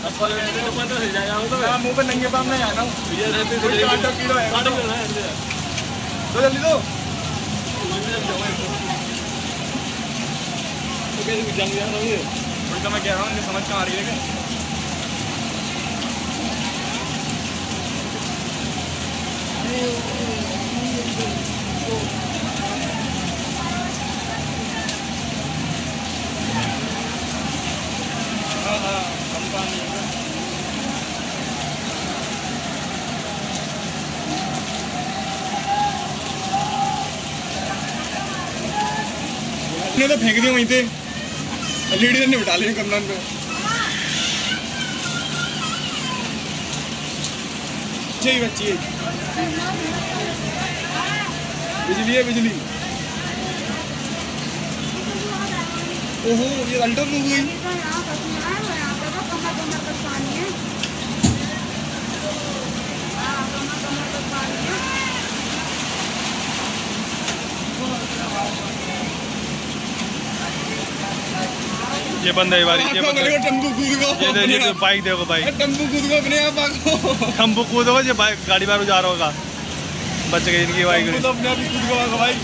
मुँह पे नंगे पाप नहीं आना तो जल्दी दो मैं कह रहा हूँ समझ कहाँ आ रही है तो फेंक दिया वहीं पे लेडीज ने बिठा लिया कमरान पे। चाहिए बच्ची बिजली है बिजली। ओहो ये अल्टर हो गई। ये बंदा है बारी ये बंदा टम्बू कूदेगा। ये बाइक देखो बाइक टम्बू कूदेगा अपने आप आको टम्बू कूदेगा। ये बाइक गाड़ी बाहर जा रहा होगा बच गई इनकी बाइक अपने आप ही कूदेगा भाई।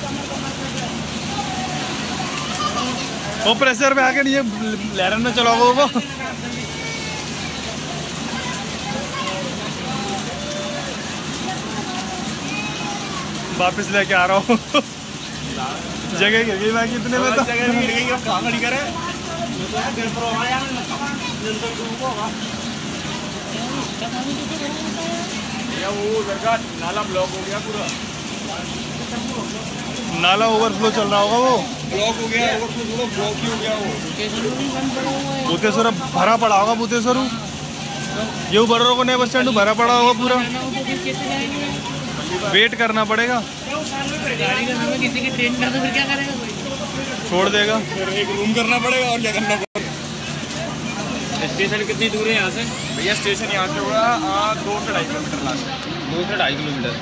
वो प्रेशर पे आके ये लहरन में चलाओगे वो वापस लेके आ रहा हूँ। जगह गिर गई बाकी इतने में तो जगह गिर गई। अब कहाँ खड़ी करे वो घर का नाला ब्लॉक हो गया पूरा। नाला ओवरफ्लो चल रहा होगा वो ब्लॉक हो गया ओवरफ्लो ब्लॉक ही हो गया वो। भूतेश्वर भरा पड़ा होगा भूतेश्वर ये उबर को नए बस स्टैंड भरा पड़ा होगा पूरा। वेट करना पड़ेगा किसी की ट्रेन कर दो फिर क्या करेगा कोई छोड़ देगा फिर एक रूम करना पड़ेगा और क्या करना पड़ेगा। स्टेशन कितनी दूर है यहाँ से भैया? स्टेशन यहाँ से होगा 2 से 2.5 किलोमीटर लास्ट है 2 से 2.5 किलोमीटर।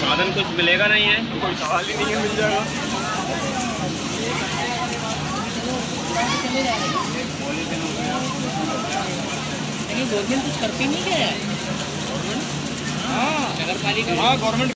साधन कुछ मिलेगा नहीं है तो कोई सवाल ही नहीं है मिल जाएगा। गवर्नमेंट कुछ करती नहीं क्या? हाँ नगर पालिका हाँ गवर्नमेंट